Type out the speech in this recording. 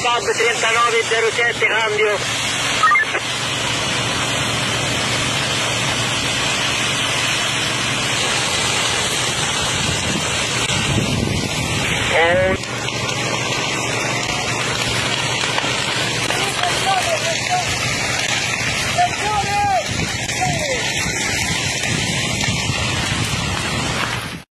3907 cambio.